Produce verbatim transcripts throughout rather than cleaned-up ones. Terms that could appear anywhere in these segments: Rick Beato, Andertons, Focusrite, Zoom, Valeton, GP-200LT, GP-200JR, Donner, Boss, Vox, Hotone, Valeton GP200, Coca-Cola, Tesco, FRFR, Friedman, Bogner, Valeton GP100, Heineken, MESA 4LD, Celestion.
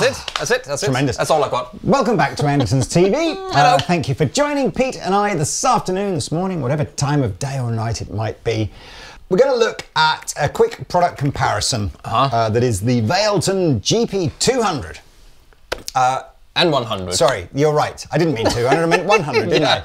That's it. That's it. That's Tremendous. It. That's all I've got. Welcome back to Andertons T V. Hello. Uh, thank you for joining Pete and I this afternoon, this morning, whatever time of day or night it might be. We're going to look at a quick product comparison. Uh-huh. uh, that is the Valeton G P two hundred. Uh, and one hundred. Sorry, you're right. I didn't mean two hundred. I meant one hundred, didn't yeah. I?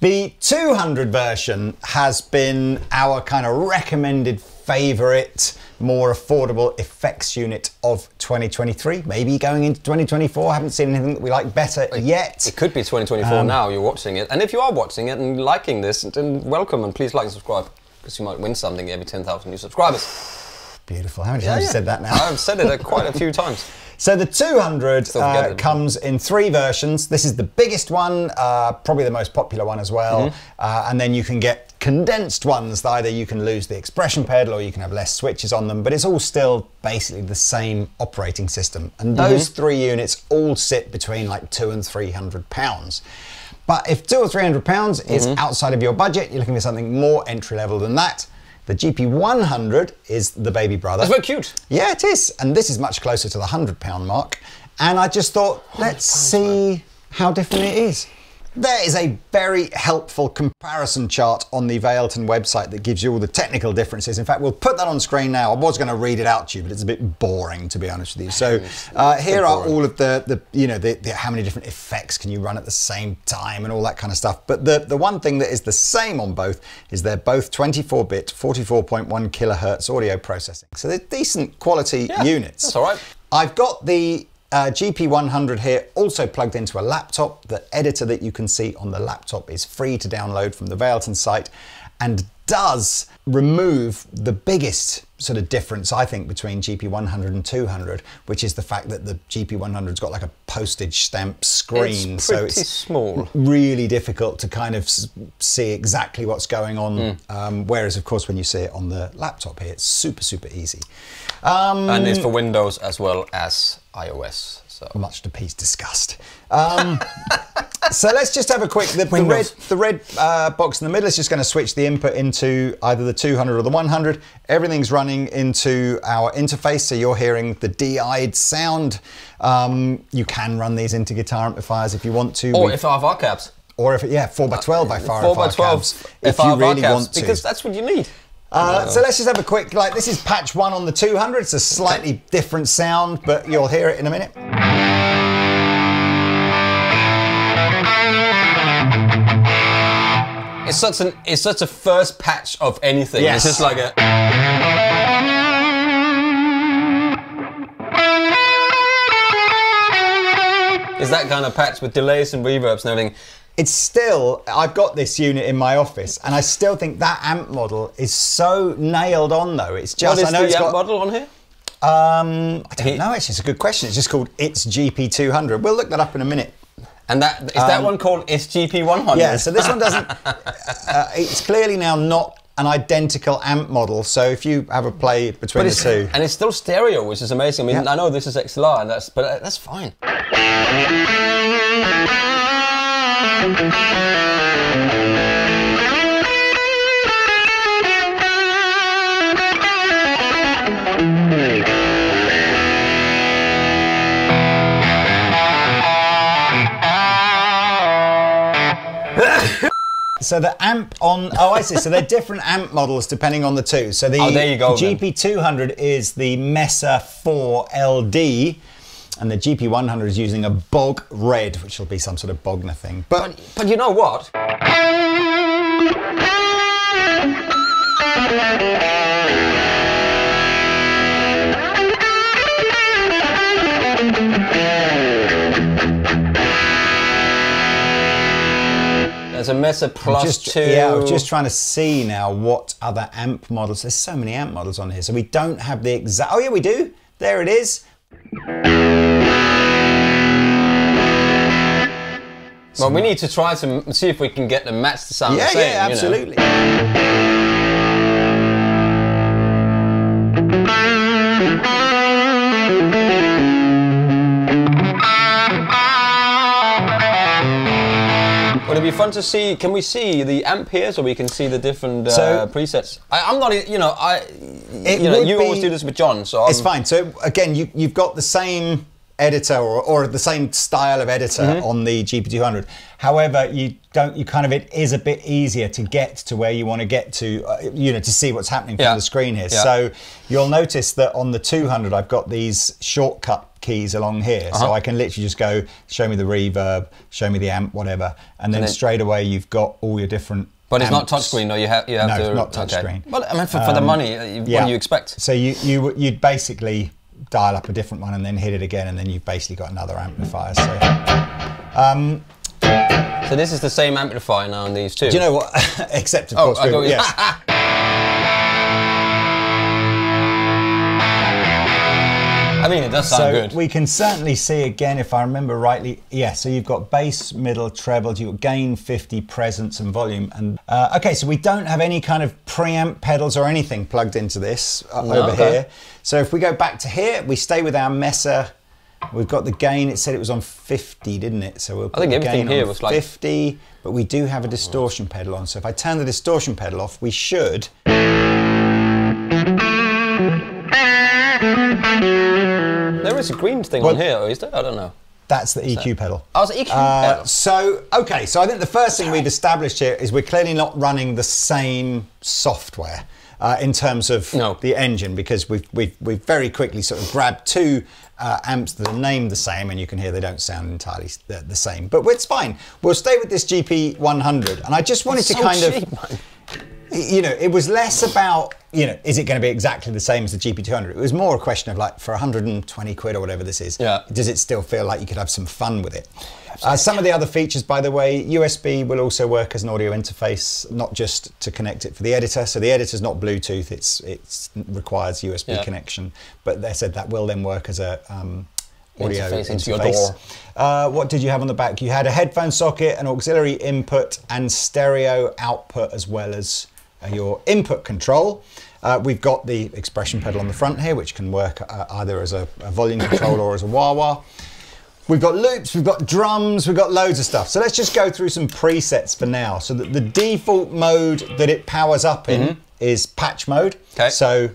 The two hundred version has been our kind of recommended favorite, more affordable effects unit of twenty twenty-three, maybe going into twenty twenty-four. I haven't seen anything that we like better it, yet. It could be twenty twenty-four um, now, you're watching it. And if you are watching it and liking this, then welcome and please like and subscribe, because you might win something every ten thousand new subscribers. Beautiful. How many times have you said that now? I've said it quite a few times. So the two hundred uh, comes in three versions. This is the biggest one, uh, probably the most popular one as well. Mm-hmm. uh, and then you can get condensed ones that either you can lose the expression pedal or you can have less switches on them, but it's all still basically the same operating system. And those mm-hmm. three units all sit between like two and three hundred pounds. But if two or three hundred pounds mm-hmm. is outside of your budget, you're looking for something more entry level than that. The G P one hundred is the baby brother. That's very cute. Yeah, it is. And this is much closer to the one hundred pound mark. And I just thought, let's see man. how different it is. There is a very helpful comparison chart on the Valeton website that gives you all the technical differences. In fact, we'll put that on screen now. I was going to read it out to you, but it's a bit boring, to be honest with you. So uh, here so are all of the, the you know, the, the, how many different effects can you run at the same time and all that kind of stuff. But the, the one thing that is the same on both is they're both twenty-four bit, forty-four point one kilohertz audio processing. So they're decent quality yeah, units. That's all right. I've got the Uh, G P one hundred here, also plugged into a laptop. The editor that you can see on the laptop is free to download from the Valeton site and does remove the biggest sort of difference, I think, between G P one hundred and two hundred, which is the fact that the G P one hundred's got like a postage stamp screen. It's so it's small. Really difficult to kind of see exactly what's going on. Mm. Um, whereas, of course, when you see it on the laptop here, it's super, super easy. Um, and it's for Windows as well as iOS. So much to Pete's disgust. Um, so let's just have a quick, the, the red, the red uh, box in the middle is just going to switch the input into either the two hundred or the one hundred. Everything's running into our interface, so you're hearing the D I'd sound. Um, you can run these into guitar amplifiers if you want to. Or F R F R cabs. Or if it, yeah, four by twelve by F R F R cabs, if you really want to. Because that's what you need. Uh, so let's just have a quick, like this is patch one on the two hundred, it's a slightly different sound, but you'll hear it in a minute. It's such an, it's such a first patch of anything, yes. It's just like a... Is that kind of patch with delays and reverbs and everything? It's still, I've got this unit in my office and I still think that amp model is so nailed on though. It's just, what is I know the it's amp got, model on here? Um, I don't know, actually, it's a good question. It's just called It's G P two hundred. We'll look that up in a minute. And that, is um, that one called It's G P one hundred? Yeah, so this one doesn't, uh, it's clearly now not an identical amp model, so if you have a play between the two. And it's still stereo, which is amazing. I mean, yeah. I know this is X L R, and that's, but that's fine. So the amp on, oh I see, so they're different amp models depending on the two. So the oh, there you go, G P two hundred is the MESA four L D and the G P one hundred is using a Bogner, which will be some sort of Bogner thing. But, but, but you know what? There's a MESA plus just, two. Yeah, I was just trying to see now what other amp models. There's so many amp models on here. So we don't have the exact, oh yeah, we do. There it is. Well, we need to try to see if we can get them match the sound. Yeah, the same, yeah, absolutely. You know. It'd be fun to see. Can we see the amp here so we can see the different uh, so, presets? I, I'm not, you know, I, you know, you always do this with John, so I'm, it's fine. So again, you, you've got the same editor or, or the same style of editor mm-hmm. on the G P two hundred. However, you don't, you kind of, it is a bit easier to get to where you want to get to, uh, you know, to see what's happening from yeah. the screen here. Yeah. So you'll notice that on the two hundred, I've got these shortcut keys along here. Uh-huh. So I can literally just go, show me the reverb, show me the amp, whatever. And then, and then straight away, you've got all your different But amps. It's not touchscreen, though. You have, you have no, to... No, it's not touchscreen. Okay. Well, I mean, for, for um, the money, what yeah. do you expect? So you, you, you'd basically dial up a different one and then hit it again, and then you've basically got another amplifier. So, um, so this is the same amplifier now in these two. Do you know what? Except of oh, course, we, yes. I mean, it does sound so good. So we can certainly see again, if I remember rightly, yeah. So you've got bass, middle, treble. You've got gain fifty, presence, and volume. And uh, okay, so we don't have any kind of preamp pedals or anything plugged into this uh, no, over okay. here. So if we go back to here, we stay with our MESA. We've got the gain. It said it was on fifty, didn't it? So we'll put I think the everything gain here on was like fifty, but we do have a distortion pedal on. So if I turn the distortion pedal off, we should. There is a green thing well, on here, is there? I don't know. That's the E Q so. pedal. Oh, it's the E Q uh, pedal. So, okay, so I think the first thing we've established here is we're clearly not running the same software uh, in terms of no. the engine, because we've, we've, we've very quickly sort of grabbed two uh, amps that are named the same, and you can hear they don't sound entirely the, the same. But it's fine. We'll stay with this G P one hundred. And I just wanted so to kind cheap, of... Man. You know, it was less about, you know, is it going to be exactly the same as the G P two hundred? It was more a question of like, for one hundred and twenty quid or whatever this is, yeah. does it still feel like you could have some fun with it? Uh, some of the other features, by the way, U S B will also work as an audio interface, not just to connect it for the editor. So the editor's not Bluetooth, it's, it's requires U S B yeah. connection. But they said that will then work as a... Um, audio interface, into your door. Uh, what did you have on the back? You had a headphone socket, an auxiliary input, and stereo output, as well as uh, your input control. Uh, we've got the expression pedal on the front here, which can work uh, either as a, a volume control or as a wah-wah. We've got loops, we've got drums, we've got loads of stuff. So let's just go through some presets for now. So that the default mode that it powers up in mm-hmm. is patch mode. Okay. So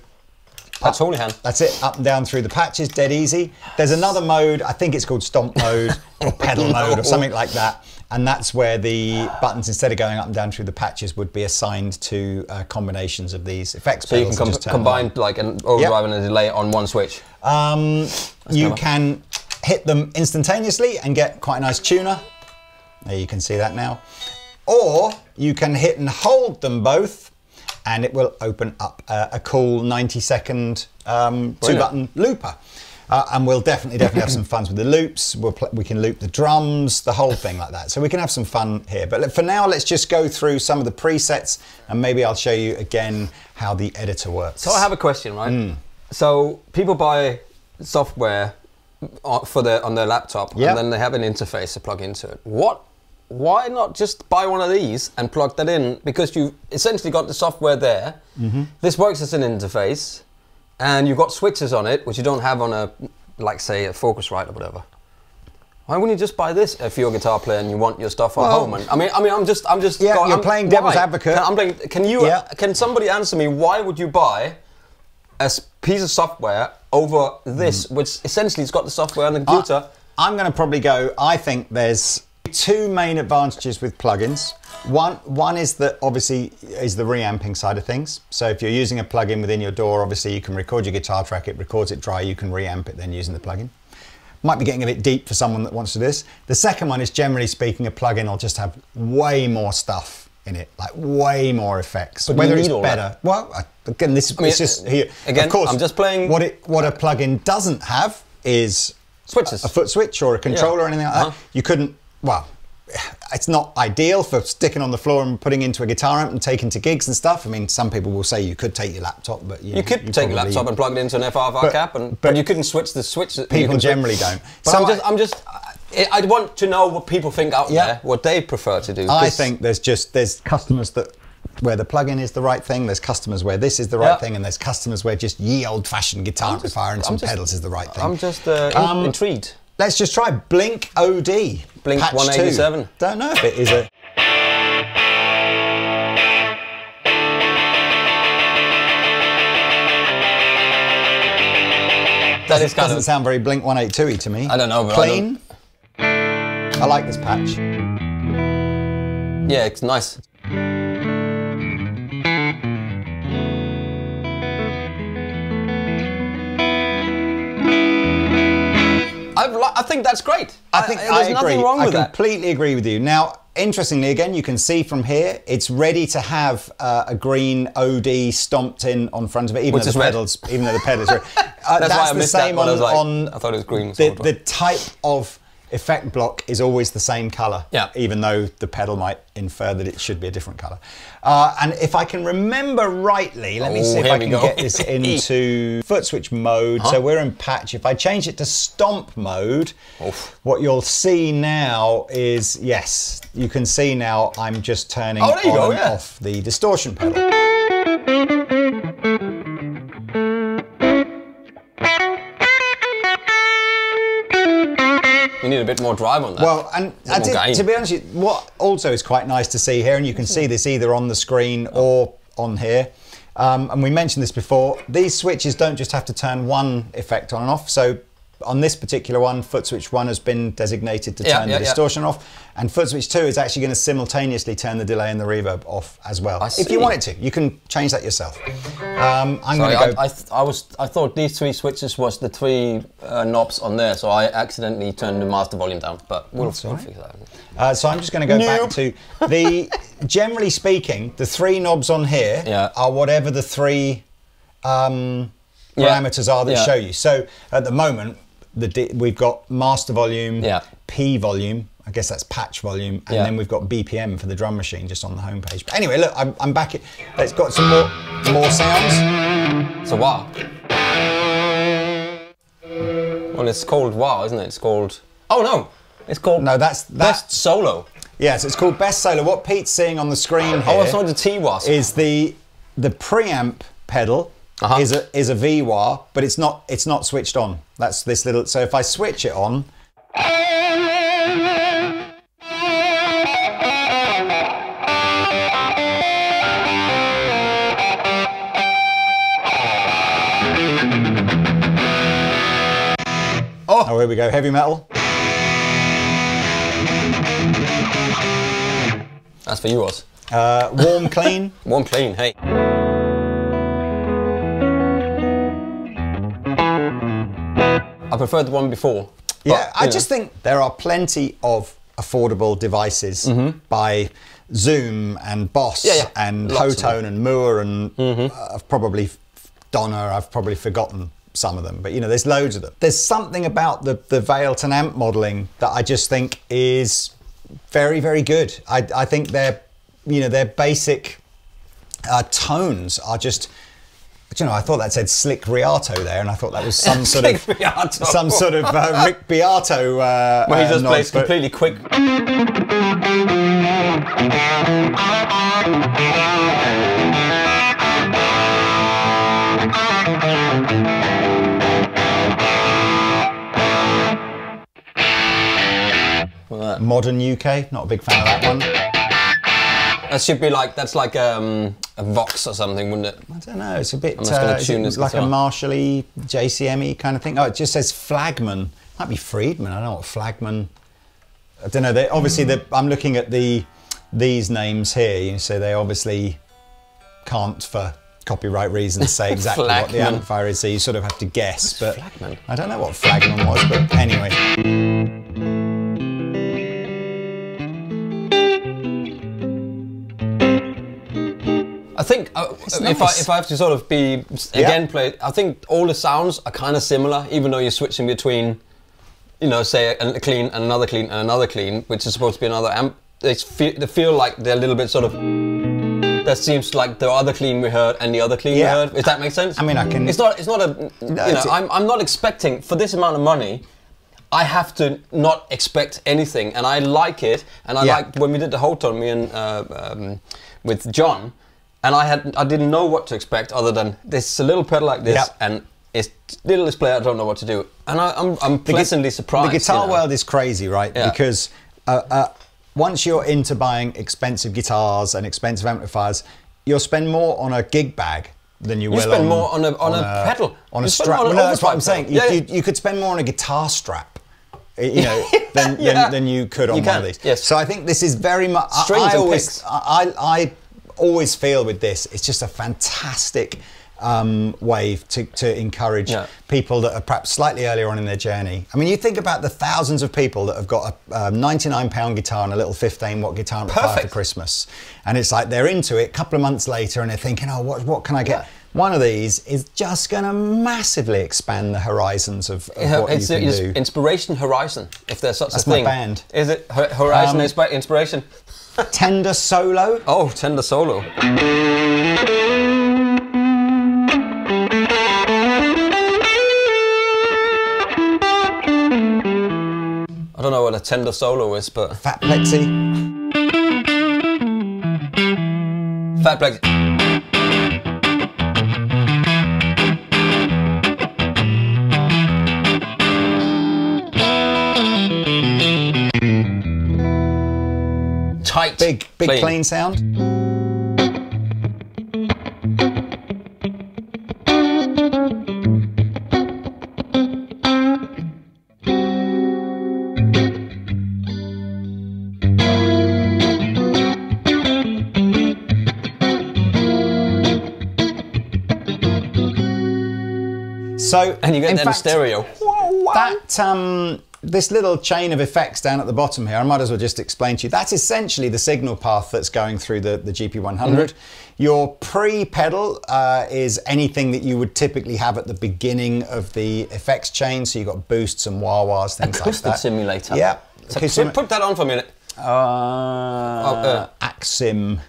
That's all you have. That's it, up and down through the patches, dead easy. There's another mode, I think it's called stomp mode or pedal no. mode or something like that. And that's where the buttons, instead of going up and down through the patches, would be assigned to uh, combinations of these effects so pedals. So you can com combine like an overdrive yep. and a delay on one switch. Um, you can hit them instantaneously and get quite a nice tuner. There you can see that now. Or you can hit and hold them both, and it will open up a, a cool ninety second um, two button looper. Uh, and we'll definitely, definitely have some fun with the loops. We'll play, we can loop the drums, the whole thing like that. So we can have some fun here. But for now, let's just go through some of the presets, and maybe I'll show you again how the editor works. So I have a question, right? Mm. So people buy software for their, on their laptop, yep. and then they have an interface to plug into it. What? Why not just buy one of these and plug that in? Because you've essentially got the software there. Mm-hmm. This works as an interface, and you've got switches on it, which you don't have on a, like say, a Focusrite or whatever. Why wouldn't you just buy this if you're a guitar player and you want your stuff at well, home? And, I mean, I mean, I'm just, I'm just. Yeah, God, you're I'm, playing devil's why? advocate. Can, I'm playing, can you? Yeah. Can somebody answer me? Why would you buy a piece of software over this, mm. which essentially has got the software on the computer? I, I'm going to probably go. I think there's two main advantages with plugins. One, one is that obviously is the reamping side of things. So if you're using a plugin within your door, obviously you can record your guitar track, it records it dry, you can reamp it then using the plugin. Might be getting a bit deep for someone that wants to do this. The second one is, generally speaking, a plugin will just have way more stuff in it, like way more effects. But whether it's better, that. well, again, this is I mean, just here. Again, of course, I'm just playing. What it, what a plugin doesn't have is switches, a, a foot switch or a controller yeah. or anything like uh-huh. that. You couldn't. Well, it's not ideal for sticking on the floor and putting into a guitar amp and taking to gigs and stuff. I mean, some people will say you could take your laptop, but you, you could you take your laptop and plug it into an F R F R but, cap, and but you couldn't switch the switch. People generally don't. But so I'm just, I, I'm just, I'd want to know what people think out yeah. there, what they prefer to do. I think there's just there's customers that where the plugin is the right thing, there's customers where this is the right yeah. thing, and there's customers where just ye old-fashioned guitar just, amplifier and I'm some just, pedals is the right thing. I'm just uh, um, intrigued. Let's just try Blink O D. Blink Patch one eighty-seven. Two. Don't know if it is a... That is kind doesn't of, sound very Blink one eighty-two-y to me. I don't know, but clean. I, I like this patch. Yeah, it's nice. I've li I think that's great. I think I, there's I agree. Nothing wrong with that. I completely that. agree with you. Now, interestingly, again, you can see from here, it's ready to have uh, a green O D stomped in on front of it, even Which though the pedals, red. even though the pedals. Are, uh, that's, that's why I the missed same that on. I, like, on I thought it was green. The, the type of effect block is always the same color, yeah. even though the pedal might infer that it should be a different color. Uh, and if I can remember rightly, let oh, me see if I can go. get this into foot switch mode. Huh? So we're in patch. If I change it to stomp mode, Oof. what you'll see now is, yes, you can see now I'm just turning oh, there you on go, and yeah. off the distortion pedal. You need a bit more drive on that. Well, and I did, to be honest, what also is quite nice to see here, and you can see this either on the screen or on here, um, and we mentioned this before, these switches don't just have to turn one effect on and off. So on this particular one, foot switch one has been designated to turn yeah, yeah, the distortion yeah. off, and foot switch two is actually going to simultaneously turn the delay and the reverb off as well. If you want it to, you can change that yourself. Um, I'm Sorry, gonna go I, I, I was I thought these three switches was the three uh, knobs on there, so I accidentally turned the master volume down. But we'll fix that. Uh, so I'm just going to go nope. back to the. Generally speaking, the three knobs on here yeah. are whatever the three um, parameters yeah. are that yeah. show you. So at the moment. The d we've got master volume, yeah. P volume, I guess that's patch volume, and yeah. then we've got B P M for the drum machine just on the homepage. But anyway, look, I'm, I'm back. It, it's got some more more sounds. So wow. Well, it's called wow, isn't it? It's called. Oh no, it's called. No, that's that, best solo. Yes, yeah, so it's called best solo. What Pete's seeing on the screen here. Oh, I saw the T was. Is the the preamp pedal. Uh-huh. Is a is a V W A R, but it's not it's not switched on. That's this little. So if I switch it on, oh, oh here we go, heavy metal. That's for you, Oz. Uh, warm, clean. Warm, clean. Hey. I preferred the one before. Yeah, but, I know. just think there are plenty of affordable devices mm-hmm. by Zoom and Boss yeah, yeah. and Lots Hotone and Moore and mm-hmm. uh, I've probably Donner, I've probably forgotten some of them, but you know, there's loads of them. There's something about the, the Valeton amp modeling that I just think is very, very good. I, I think their, you know, their basic uh, tones are just, But, you know, I thought that said Slick Riato there, and I thought that was some sort of Riato. some sort of uh, Rick Beato. Uh, well, he uh, just nod, plays completely quick. Modern U K, not a big fan of that one. That should be like, that's like um, a Vox or something, wouldn't it? I don't know, it's a bit I'm just uh, tune this like guitar. a Marshall-y, J C M-y kind of thing. Oh, it just says Flagman. It might be Friedman, I don't know what Flagman. I don't know, they, obviously, mm. I'm looking at the these names here, you know, so they obviously can't, for copyright reasons, say exactly what the amplifier is, so you sort of have to guess. What's but Flagman? I don't know what Flagman was, but anyway. I think uh, if, nice. I, if I have to sort of be, again, yeah. play, I think all the sounds are kind of similar, even though you're switching between, you know, say a, a clean and another clean and another clean, which is supposed to be another amp. They feel, they feel like they're a little bit sort of, that seems like the other clean we heard and the other clean yeah. we heard. Does that make sense? I mean, I can... It's not, it's not a, no, you know, I'm, I'm not expecting, for this amount of money, I have to not expect anything. And I like it. And I yeah. like, when we did the Hotone, me and, uh, um, with John, and I had I didn't know what to expect other than this is a little pedal like this yep. and it's little display. I don't know what to do, and I, I'm I'm pleasantly surprised. The guitar you know? world is crazy, right? Yeah. Because uh, uh, once you're into buying expensive guitars and expensive amplifiers, you'll spend more on a gig bag than you, you will spend on, more on a, on on a, a pedal. On you a strap. On well, no, that's what I'm saying. You, yeah. you, you could spend more on a guitar strap, you know, than, yeah. than, than you could on you one can. of these. Yes. So I think this is very much. Strings I, I always, picks. I, I always feel with this, it's just a fantastic um, wave to, to encourage yeah. people that are perhaps slightly earlier on in their journey. I mean, you think about the thousands of people that have got a, a ninety-nine pound guitar and a little fifteen watt guitar and for Christmas, and it's like they're into it. A couple of months later, and they're thinking, oh, what, what can I get? Yeah. One of these is just going to massively expand the horizons of, of what it's, you can it's do. Inspiration horizon, if there's such That's a thing. That's my band. Is it horizon um, inspiration? Tender solo. Oh, tender solo. I don't know what a tender solo is, but fat plexi. Fat plexi. Tight. Big, big clean, clean sound. So, and you get that in stereo. That, um, this little chain of effects down at the bottom here, I might as well just explain to you, that's essentially the signal path that's going through the, the G P one hundred. Mm-hmm. Your pre-pedal uh, is anything that you would typically have at the beginning of the effects chain, so you've got boosts and wah-wahs, things Acoustic like that. Acoustic simulator. Yeah. So Acoustic put that on for a minute. Uh, oh, uh, Axim.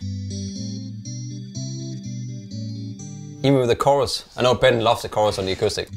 Even with the chorus. I know Ben loves the chorus on the acoustic.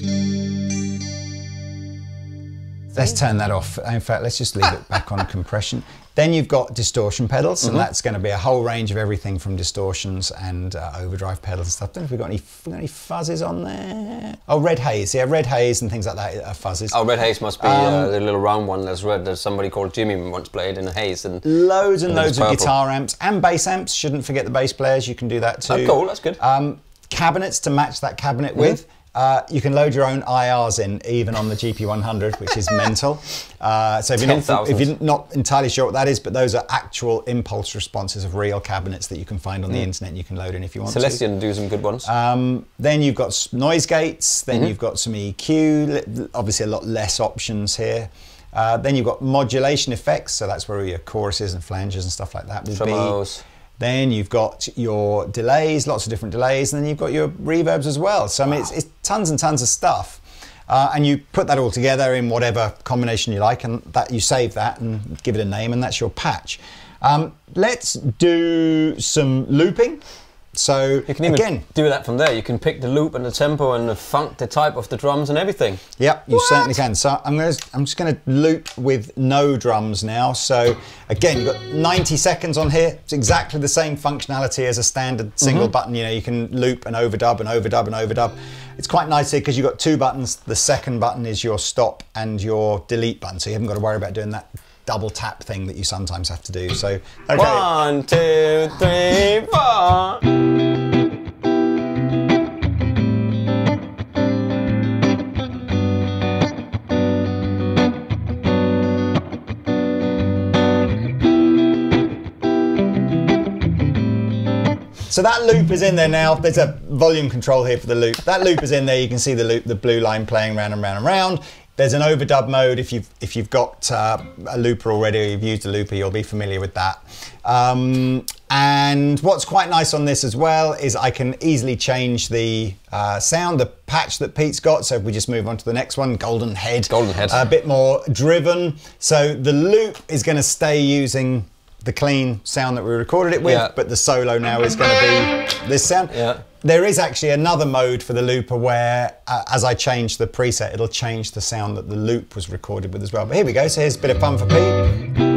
Let's turn that off. In fact, let's just leave it back on compression. Then you've got distortion pedals, mm-hmm. and that's going to be a whole range of everything from distortions and uh, overdrive pedals and stuff. Don't know if we've got any, got any fuzzes on there. Oh, red haze. Yeah, red haze and things like that are fuzzes. Oh, red haze must be um, uh, the little round one that's red that somebody called Jimmy once played in a haze. And loads and, and loads of guitar amps and bass amps. Shouldn't forget the bass players. You can do that too. Oh, cool. That's good. Um, cabinets to match that cabinet mm-hmm. with. Uh, you can load your own I Rs in, even on the G P one hundred, which is mental. Uh, so if you're, not, if you're not entirely sure what that is, but those are actual impulse responses of real cabinets that you can find on mm. the internet and you can load in if you want Celestion to. Celestion do some good ones. Um, then you've got noise gates, then mm-hmm. you've got some E Q, obviously a lot less options here. Uh, then you've got modulation effects, so that's where your choruses and flanges and stuff like that would Tremos. be. Then you've got your delays, lots of different delays, and then you've got your reverbs as well. So I mean, wow. it's, it's tons and tons of stuff. Uh, and you put that all together in whatever combination you like, and that you save that and give it a name, and that's your patch. Um, let's do some looping. So you can even again, do that from there. You can pick the loop and the tempo and the funk, the type of the drums and everything. Yep, you what? certainly can. So I'm gonna, I'm just gonna loop with no drums now. So again, you've got ninety seconds on here. It's exactly the same functionality as a standard single mm-hmm. button. You know, you can loop and overdub and overdub and overdub. It's quite nice here because you've got two buttons. The second button is your stop and your delete button. So you haven't got to worry about doing that double tap thing that you sometimes have to do. So, okay. One, two, three, four. So that loop is in there now. There's a volume control here for the loop. That loop is in there. You can see the loop, the blue line playing round and round and round. There's an overdub mode. If you've, if you've got uh, a looper already, or you've used a looper, you'll be familiar with that. Um, and what's quite nice on this as well is I can easily change the uh, sound, the patch that Pete's got. So if we just move on to the next one, golden head. Golden head. A bit more driven. So the loop is going to stay using the clean sound that we recorded it with, yeah. but the solo now is going to be this sound. Yeah. There is actually another mode for the looper where, uh, as I change the preset, it'll change the sound that the loop was recorded with as well. But here we go, so here's a bit of fun for Pete.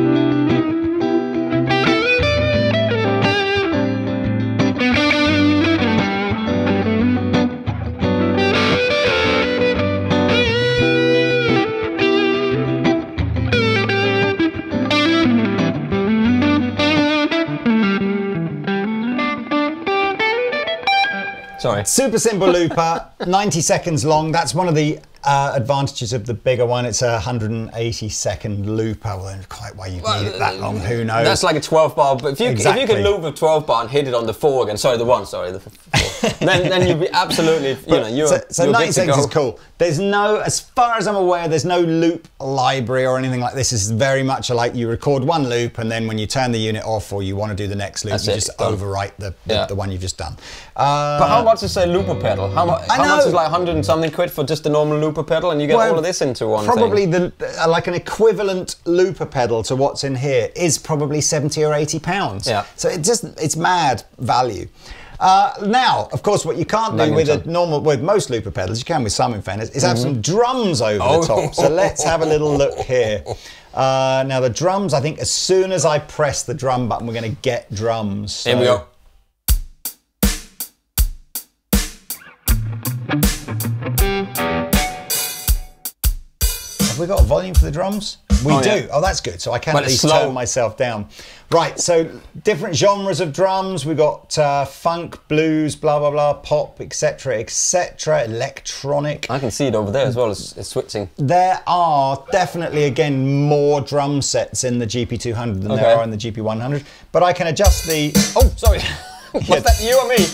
So sorry. Super simple looper, ninety seconds long. That's one of the uh, advantages of the bigger one. It's a one hundred eighty second looper. Well, then quite why you'd well, need it that long, who knows? That's like a twelve bar, but if you, exactly. if you can loop a twelve bar and hit it on the four again, sorry, the one, sorry, the four, then, then you'd be absolutely, you but, know, you're So, so you're ninety seconds is cool. There's no, as far as I'm aware, there's no loop library or anything like this. It's very much like you record one loop and then when you turn the unit off or you want to do the next loop, That's you it. just overwrite the, the, yeah. the one you've just done. Uh, but how much is a looper pedal? How, mu how much is like a hundred and something quid for just a normal looper pedal and you get well, all of this into one probably thing? Probably uh, like an equivalent looper pedal to what's in here is probably seventy or eighty pounds. Yeah. So it just, it's mad value. Uh, now, of course, what you can't do with a normal, with most looper pedals, you can with some in fairness, is have mm-hmm. some drums over oh. the top. So let's have a little look here. Uh, now the drums, I think as soon as I press the drum button, we're going to get drums. So. Here we go. Have we got volume for the drums? We oh, do. Yeah. Oh, that's good. So I can at least slow. turn myself down. Right, so different genres of drums. We've got uh, funk, blues, blah, blah, blah, pop, et cetera, et cetera, electronic. I can see it over there as well. It's, it's switching. There are definitely, again, more drum sets in the G P two hundred than okay. there are in the G P one hundred. But I can adjust the... Oh, sorry. Was yeah. that you or me?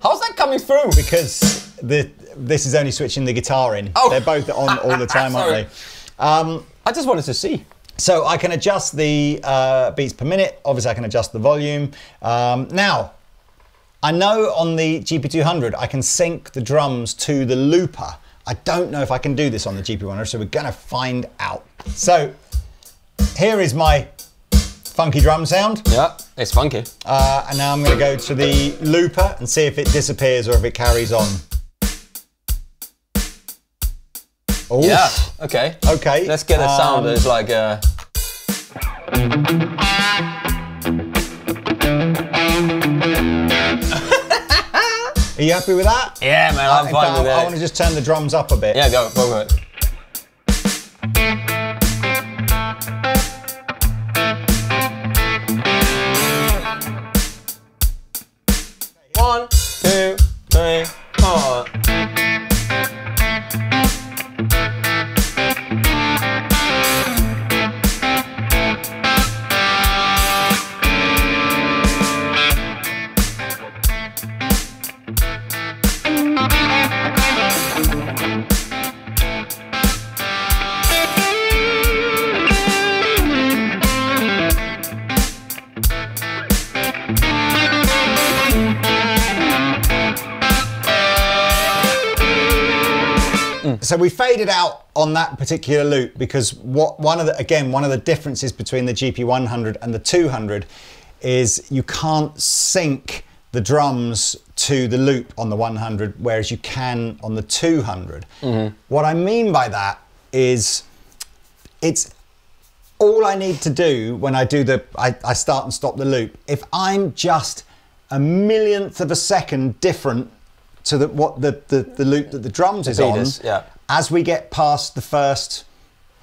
How's that coming through? Because the this is only switching the guitar in. Oh. They're both on all the time, aren't they? Um, I just wanted to see. So I can adjust the uh, beats per minute. Obviously I can adjust the volume. Um, now, I know on the G P two hundred, I can sync the drums to the looper. I don't know if I can do this on the G P one hundred, so we're gonna find out. So here is my funky drum sound. Yeah, it's funky. Uh, and now I'm gonna go to the looper and see if it disappears or if it carries on. Oof. Yeah, okay. Okay. Let's get a sound um, that's like a... Are you happy with that? Yeah, man, I'm uh, fine fact, with I, that. I want to just turn the drums up a bit. Yeah, go, go, go. One, two, three, four. So we faded out on that particular loop because what one of the, again, one of the differences between the G P one hundred and the two hundred is you can't sync the drums to the loop on the one hundred, whereas you can on the two hundred. Mm-hmm. What I mean by that is it's all I need to do when I do the, I, I start and stop the loop. If I'm just a millionth of a second different to the, what the, the, the loop that the drums is on, yeah. as we get past the first,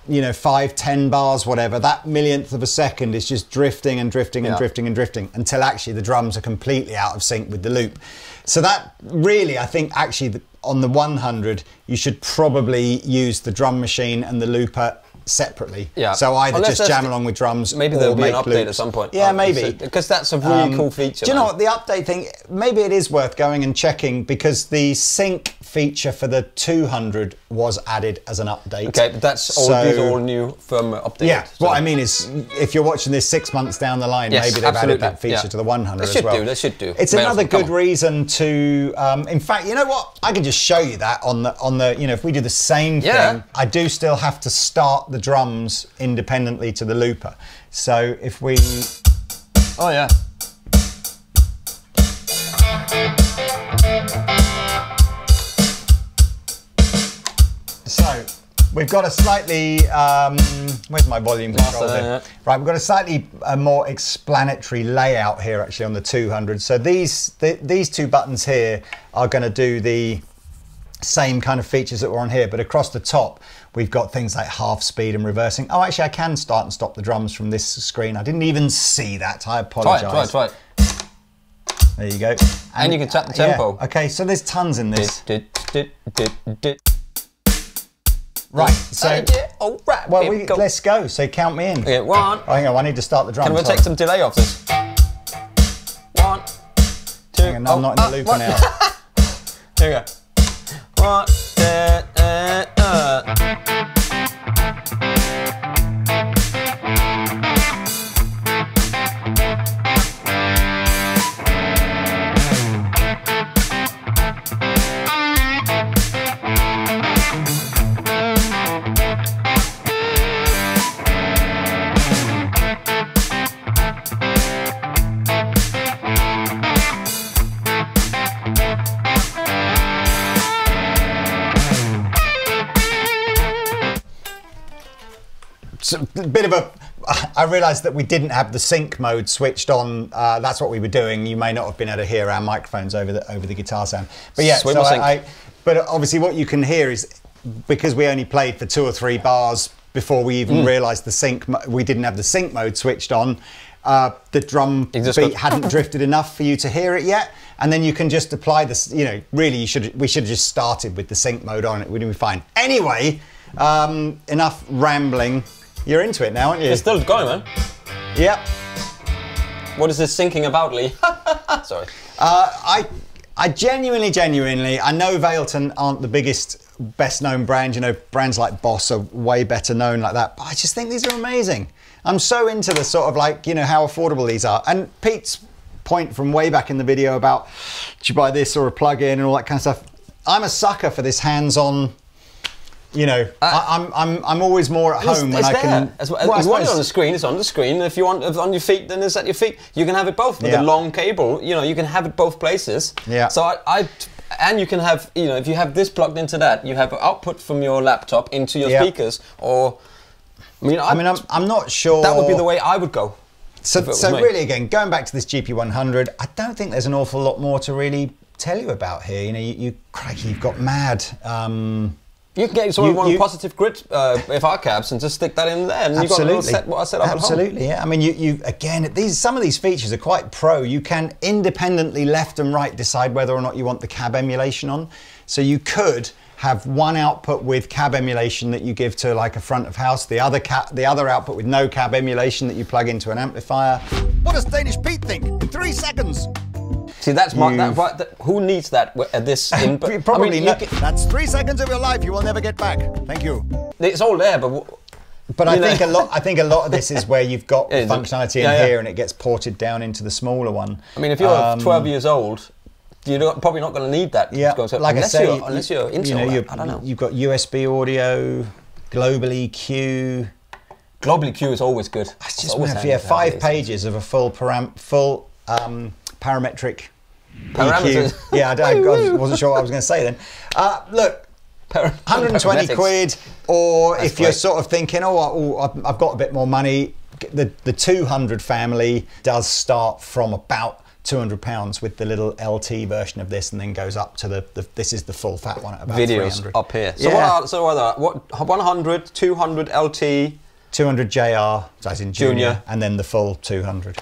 you know, five, ten bars, whatever, that millionth of a second is just drifting and drifting and yeah. drifting and drifting until actually the drums are completely out of sync with the loop. So that really, I think actually the, on the one hundred, you should probably use the drum machine and the looper separately. Yeah. So either Unless just jam along with drums maybe or there'll be an update loops. at some point. Yeah, um, maybe. Because that's a really um, cool feature. Do you man. know what, the update thing, maybe it is worth going and checking because the sync feature for the two hundred was added as an update. Okay, but that's all, so, these are all new firmware updates. Yeah, so. What I mean is if you're watching this six months down the line, yes, maybe they've absolutely. added that feature yeah. to the one hundred as well. They should do, they should do. It's May another awesome. good reason to, um, in fact, you know what, I could just show you that on the, on the you know, if we do the same yeah. thing, I do still have to start the The drums independently to the looper. So if we, oh yeah. So we've got a slightly, um, where's my volume control there? Yeah. Right, we've got a slightly uh, more explanatory layout here actually on the two hundred. So these th these two buttons here are going to do the same kind of features that were on here, but across the top we've got things like half speed and reversing. Oh, actually I can start and stop the drums from this screen. I didn't even see that, I apologise. Try it, try it, try it. There you go. And, and you can tap the tempo. Yeah. Okay, so there's tons in this. Did, did, did, did, did. Right, so, uh, yeah. All right, well, we, go. let's go, so count me in. Yeah, one. Oh, hang on, I need to start the drum. Can we sorry. take some delay off this? One, two, hang on, oh, I'm not uh, in the loop now. Here we go. One, two, uh, uh. So, a bit of a, I realised that we didn't have the sync mode switched on. Uh, that's what we were doing. You may not have been able to hear our microphones over the over the guitar sound. But yeah, so I, I, but obviously what you can hear is, because we only played for two or three bars before we even mm. realised the sync, we didn't have the sync mode switched on. Uh, the drum beat goes. hadn't drifted enough for you to hear it yet. And then you can just apply this, you know, really you should, we should have just started with the sync mode on. It wouldn't be fine. Anyway, um, enough rambling. You're into it now, aren't you? It's still going, man. Yep. What is this syncing about, Lee? Sorry. Uh, I, I genuinely, genuinely, I know Valeton aren't the biggest, best known brand. You know, brands like Boss are way better known like that. But I just think these are amazing. I'm so into the sort of like, you know, how affordable these are. And Pete's point from way back in the video about, do you buy this or a plug-in and all that kind of stuff. I'm a sucker for this hands-on. You know, uh, I, I'm I'm I'm always more at home when I there. can. As well, well, if you want it on the screen, it's on the screen. If you want it on your feet, then it's at your feet. You can have it both with yeah. a long cable. You know, you can have it both places. Yeah. So I, I, and you can have, you know, if you have this plugged into that, you have output from your laptop into your yeah. speakers. Or, I mean, I, I mean, I'm I'm not sure that would be the way I would go. So so me. really, again, going back to this G P one hundred, I don't think there's an awful lot more to really tell you about here. You know, you, you crikey, you've got mad. Um, You can get sort of one positive grid uh, F R cabs and just stick that in there, and you've got a little set what I set up at home. Absolutely, yeah. I mean, you, you again, these some of these features are quite pro. You can independently left and right decide whether or not you want the cab emulation on. So you could have one output with cab emulation that you give to like a front of house, the other cab, the other output with no cab emulation that you plug into an amplifier. What does Danish Pete think in three seconds? See, that's my, that, right, that, who needs that at this input? Probably I mean, not. That's three seconds of your life you will never get back. Thank you. It's all there, but but I know. think a lot. I think a lot of this is where you've got yeah, functionality yeah, in yeah. here, and it gets ported down into the smaller one. I mean, if you're um, twelve years old, you're not, probably not going to need that. Yeah, to to, like I say, you're, unless you're into you know, you're, I don't know. You've got U S B audio, global E Q. Global E Q is always good. That's just it's always mad, yeah, five pages of a full param full. Um, Parametric E Q. Yeah, I, I, I wasn't sure what I was going to say then. Uh, look, Par one hundred and twenty quid, or That's if great. you're sort of thinking, oh, oh, I've got a bit more money, the, the two hundred family does start from about two hundred pounds with the little L T version of this, and then goes up to the, the this is the full fat one at about Videos three hundred. Up here. So yeah. what are, so what, are, what one hundred, two hundred L T? two hundred J R, as in junior, junior, and then the full two hundred.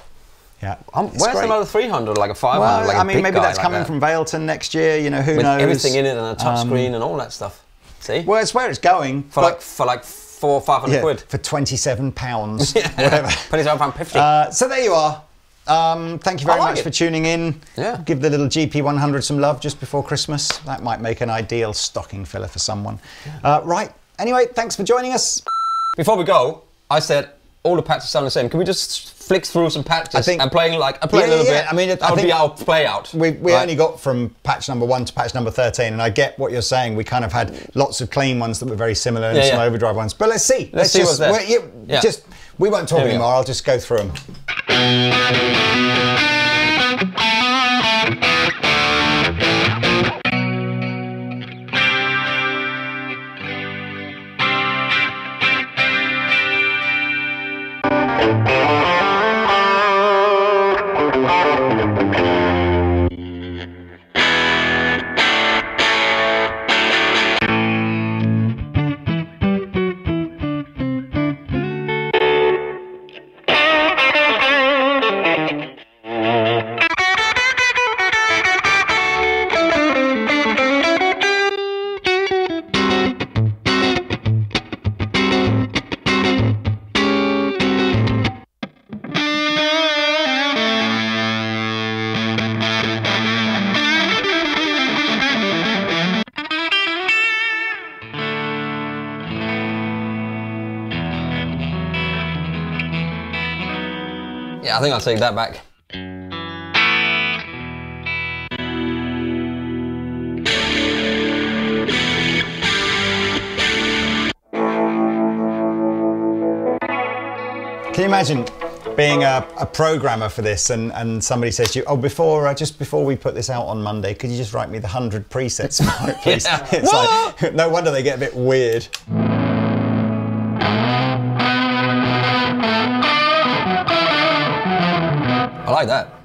Yeah. Um, where's great. another three hundred, like a five hundred? Well, like I mean, maybe that's like coming that. from Valeton next year. You know, who With knows? Everything in it and a touch um, screen and all that stuff. See? Well, it's where it's going for like for like four or five hundred yeah, quid for twenty-seven pounds, yeah. whatever. Twenty-seven pound fifty. Uh, so there you are. Um, thank you very like much it. for tuning in. Yeah. Give the little G P one hundred some love just before Christmas. That might make an ideal stocking filler for someone. Uh, right. Anyway, thanks for joining us. Before we go, I said all the patches sound the same. Can we just flick through some patches I think, and playing like I play yeah, a little yeah. bit? I mean, it, that I would think be our play out. We, we right? only got from patch number one to patch number thirteen, and I get what you're saying. We kind of had lots of clean ones that were very similar and yeah, some yeah. overdrive ones. But let's see. Let's, let's see just, what's there. You, yeah. just, we won't talk anymore. Go. I'll just go through them. Yeah, I think I'll take that back. Can you imagine being a, a programmer for this and, and somebody says to you, oh, before, uh, just before we put this out on Monday, could you just write me the one hundred presets for it, please? Yeah. It's like, no wonder they get a bit weird. I like that.